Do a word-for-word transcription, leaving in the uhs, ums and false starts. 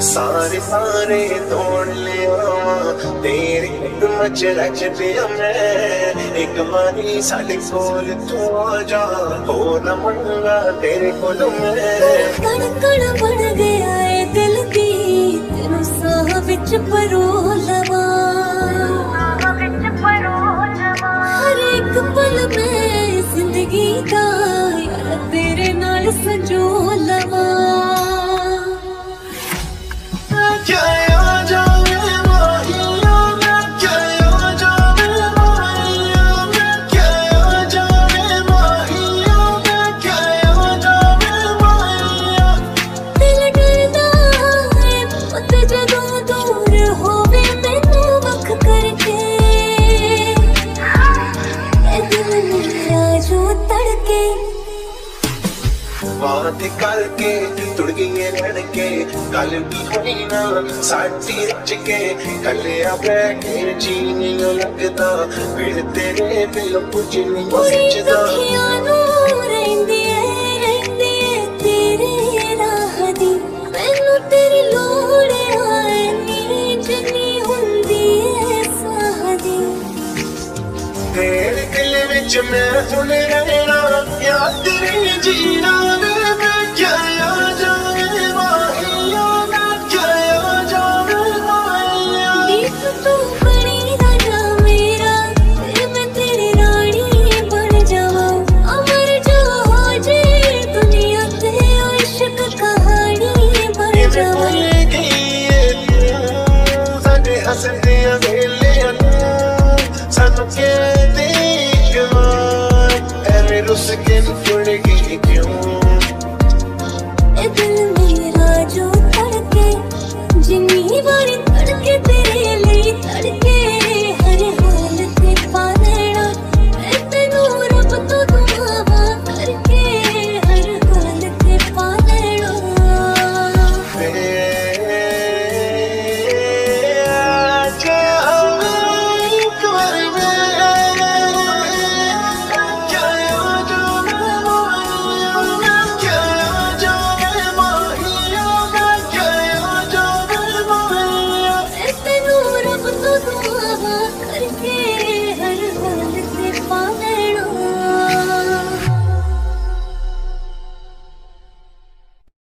सारे सारे तोड़ लिया तेरे हिम्मत रख दिया मैं। एक बारी साढ़े कोल तू आ जा, हो ना मंगा तेरे को मैं। कणकण बन गया है दिल की तेरू साह विच परोलवा, हर एक पल में जिंदगी का यार तेरे नाल सजो लवा। बात करके तुड़ गई लड़के कल भी हुई ना साथी रच के, कलिया बैठ जी नहीं लगता फिर तेरे बिल कुछ नहीं बचता। तेरे दिल विच मैं हुण रहना याद तेरे जीना।